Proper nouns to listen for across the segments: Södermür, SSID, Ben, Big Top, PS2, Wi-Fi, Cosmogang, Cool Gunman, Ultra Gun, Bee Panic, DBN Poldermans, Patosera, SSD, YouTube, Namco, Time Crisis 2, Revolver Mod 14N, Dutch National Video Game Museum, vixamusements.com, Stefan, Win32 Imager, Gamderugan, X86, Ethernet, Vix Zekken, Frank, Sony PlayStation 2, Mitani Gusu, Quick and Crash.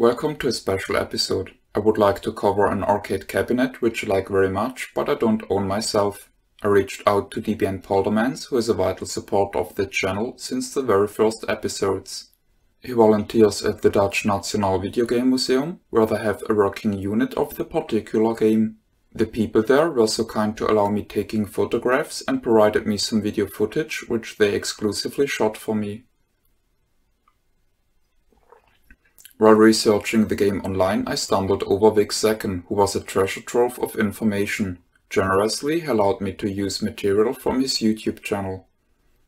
Welcome to a special episode. I would like to cover an arcade cabinet which I like very much, but I don't own myself. I reached out to DBN Poldermans, who is a vital supporter of the channel since the very first episodes. He volunteers at the Dutch National Video Game Museum, where they have a working unit of the particular game. The people there were so kind to allow me taking photographs and provided me some video footage, which they exclusively shot for me. While researching the game online, I stumbled over Vix Zekken, who was a treasure trove of information. Generously, he allowed me to use material from his YouTube channel.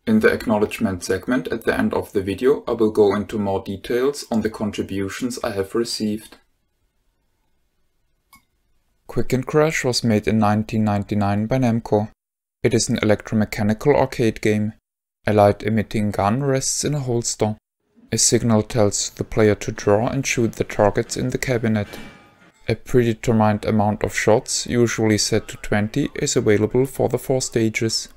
In the acknowledgement segment at the end of the video, I will go into more details on the contributions I have received. Quick and Crash was made in 1999 by Namco. It is an electromechanical arcade game. A light-emitting gun rests in a holster. A signal tells the player to draw and shoot the targets in the cabinet. A predetermined amount of shots, usually set to 20, is available for the 4 stages.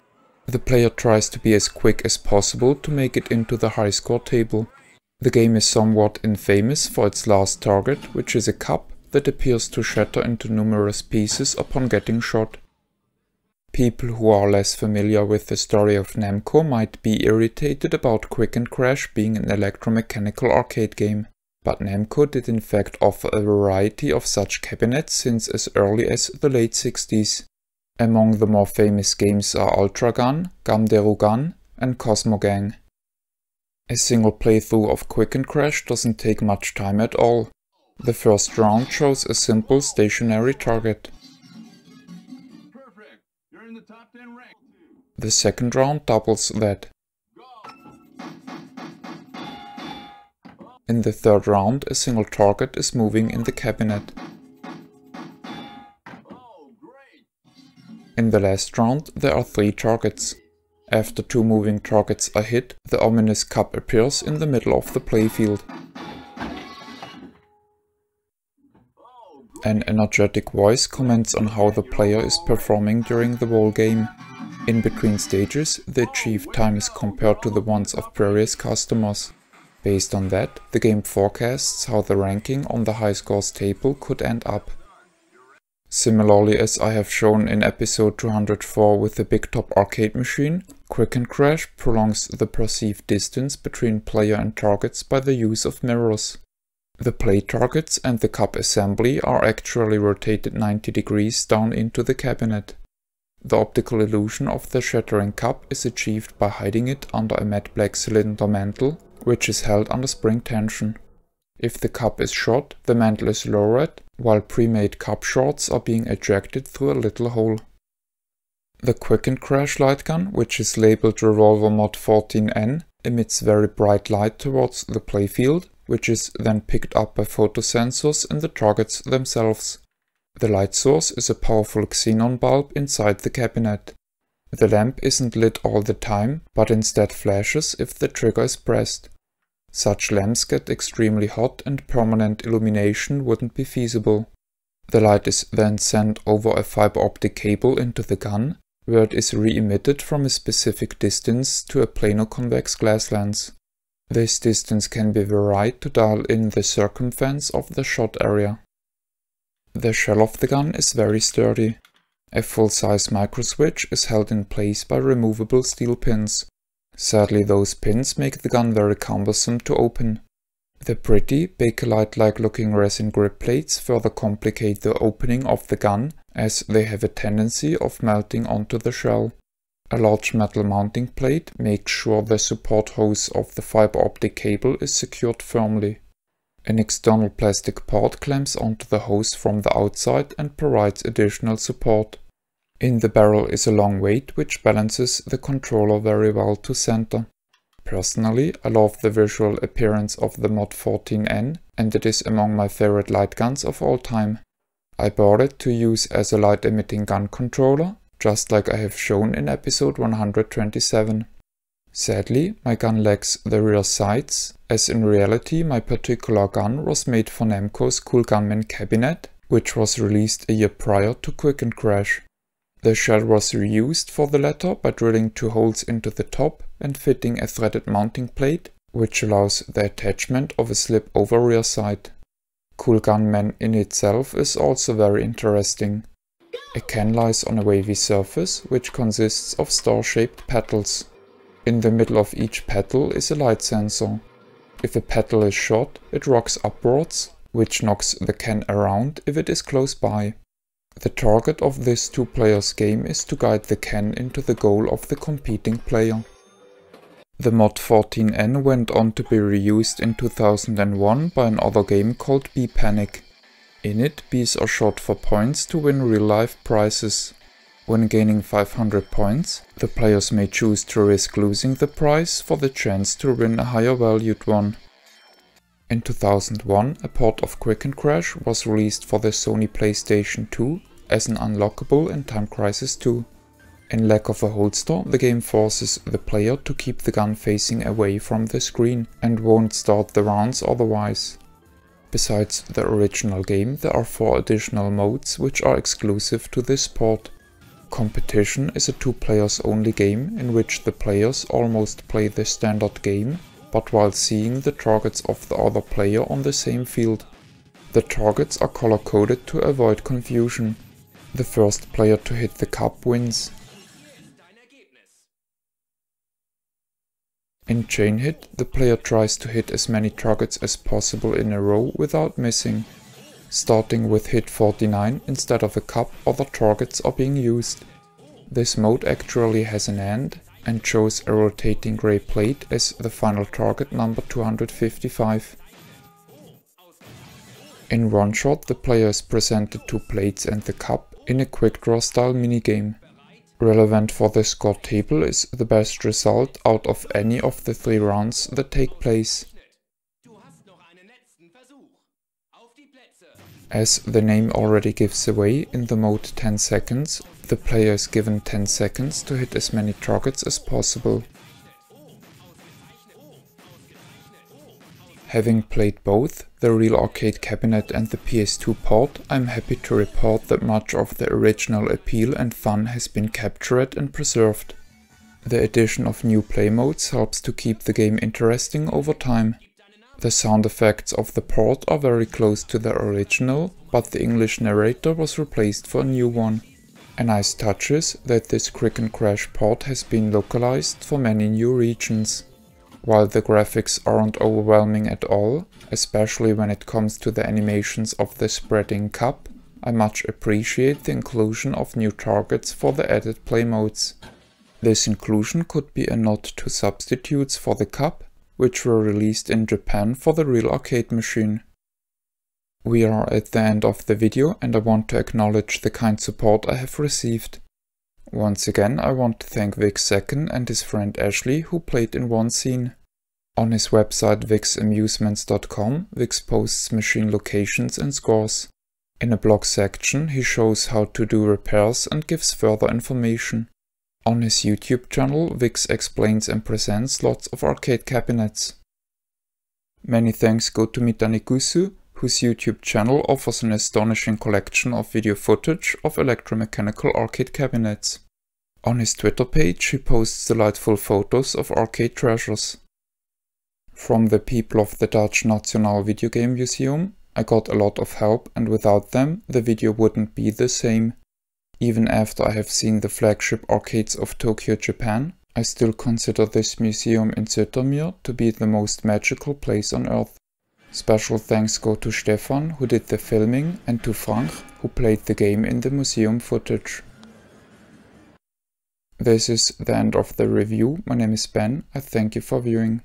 The player tries to be as quick as possible to make it into the high score table. The game is somewhat infamous for its last target, which is a cup that appears to shatter into numerous pieces upon getting shot. People who are less familiar with the story of Namco might be irritated about Quick and Crash being an electromechanical arcade game, but Namco did in fact offer a variety of such cabinets since as early as the late 60s. Among the more famous games are Ultra Gun, Gamderugan and Cosmogang. A single playthrough of Quick and Crash doesn't take much time at all. The first round shows a simple stationary target. Perfect. You're in the top 10 rank. The second round doubles that. In the third round, a single target is moving in the cabinet. In the last round, there are 3 targets. After 2 moving targets are hit, the ominous cup appears in the middle of the playfield. An energetic voice comments on how the player is performing during the whole game. In between stages, the achieved time is compared to the ones of previous customers. Based on that, the game forecasts how the ranking on the high scores table could end up. Similarly, as I have shown in episode 204 with the Big Top arcade machine, Quick and Crash prolongs the perceived distance between player and targets by the use of mirrors. The play targets and the cup assembly are actually rotated 90 degrees down into the cabinet. The optical illusion of the shattering cup is achieved by hiding it under a matte black cylinder mantle, which is held under spring tension. If the cup is shot, the mantle is lowered, while pre-made cup shorts are being ejected through a little hole. The Quick and Crash light gun, which is labeled Revolver Mod 14N, emits very bright light towards the playfield, which is then picked up by photosensors in the targets themselves. The light source is a powerful xenon bulb inside the cabinet. The lamp isn't lit all the time, but instead flashes if the trigger is pressed. Such lamps get extremely hot and permanent illumination wouldn't be feasible. The light is then sent over a fiber optic cable into the gun, where it is re-emitted from a specific distance to a plano convex glass lens. This distance can be varied to dial in the circumference of the shot area. The shell of the gun is very sturdy. A full-size microswitch is held in place by removable steel pins. Sadly, those pins make the gun very cumbersome to open. The pretty, Bakelite-like looking resin grip plates further complicate the opening of the gun, as they have a tendency of melting onto the shell. A large metal mounting plate makes sure the support hose of the fiber optic cable is secured firmly. An external plastic part clamps onto the hose from the outside and provides additional support. In the barrel is a long weight which balances the controller very well to center. Personally, I love the visual appearance of the Mod 14N, and it is among my favorite light guns of all time. I bought it to use as a light emitting gun controller, just like I have shown in episode 127. Sadly, my gun lacks the rear sights, as in reality my particular gun was made for Namco's Cool Gunman cabinet, which was released a year prior to Quick and Crash. The shell was reused for the latter by drilling 2 holes into the top and fitting a threaded mounting plate, which allows the attachment of a slip over rear sight. Cool Gunman in itself is also very interesting. A can lies on a wavy surface which consists of star-shaped petals. In the middle of each petal is a light sensor. If a petal is shot, it rocks upwards, which knocks the can around if it is close by. The target of this two-players game is to guide the can into the goal of the competing player. The mod 14N went on to be reused in 2001 by another game called Bee Panic. In it, bees are shot for points to win real-life prizes. When gaining 500 points, the players may choose to risk losing the prize for the chance to win a higher valued one. In 2001, a port of Quick and Crash was released for the Sony PlayStation 2 as an unlockable in Time Crisis 2. In lack of a holster, the game forces the player to keep the gun facing away from the screen and won't start the rounds otherwise. Besides the original game, there are 4 additional modes which are exclusive to this port. Competition is a 2-players only game in which the players almost play the standard game, but while seeing the targets of the other player on the same field. The targets are color-coded to avoid confusion. The first player to hit the cup wins. In Chain Hit, the player tries to hit as many targets as possible in a row without missing. Starting with hit 49 instead of a cup, other targets are being used. This mode actually has an end and shows a rotating grey plate as the final target number 255. In One Shot, the player is presented 2 plates and the cup in a quick draw style minigame. Relevant for the score table is the best result out of any of the 3 rounds that take place. As the name already gives away, in the mode 10 seconds, the player is given 10 seconds to hit as many targets as possible. Having played both the real arcade cabinet and the PS2 port, I'm happy to report that much of the original appeal and fun has been captured and preserved. The addition of new play modes helps to keep the game interesting over time. The sound effects of the port are very close to the original, but the English narrator was replaced for a new one. A nice touch is that this Quick and Crash port has been localized for many new regions. While the graphics aren't overwhelming at all, especially when it comes to the animations of the spreading cup, I much appreciate the inclusion of new targets for the added play modes. This inclusion could be a nod to substitutes for the cup, which were released in Japan for the real arcade machine. We are at the end of the video and I want to acknowledge the kind support I have received. Once again, I want to thank Vix Zekken and his friend Ashley, who played in one scene. On his website vixamusements.com, Vix posts machine locations and scores. In a blog section, he shows how to do repairs and gives further information. On his YouTube channel, Vix explains and presents lots of arcade cabinets. Many thanks go to Mitani Gusu, whose YouTube channel offers an astonishing collection of video footage of electromechanical arcade cabinets. On his Twitter page, he posts delightful photos of arcade treasures. From the people of the Dutch National Video Game Museum, I got a lot of help, and without them, the video wouldn't be the same. Even after I have seen the flagship arcades of Tokyo, Japan, I still consider this museum in Södermür to be the most magical place on earth. Special thanks go to Stefan, who did the filming, and to Frank, who played the game in the museum footage. This is the end of the review. My name is Ben. I thank you for viewing.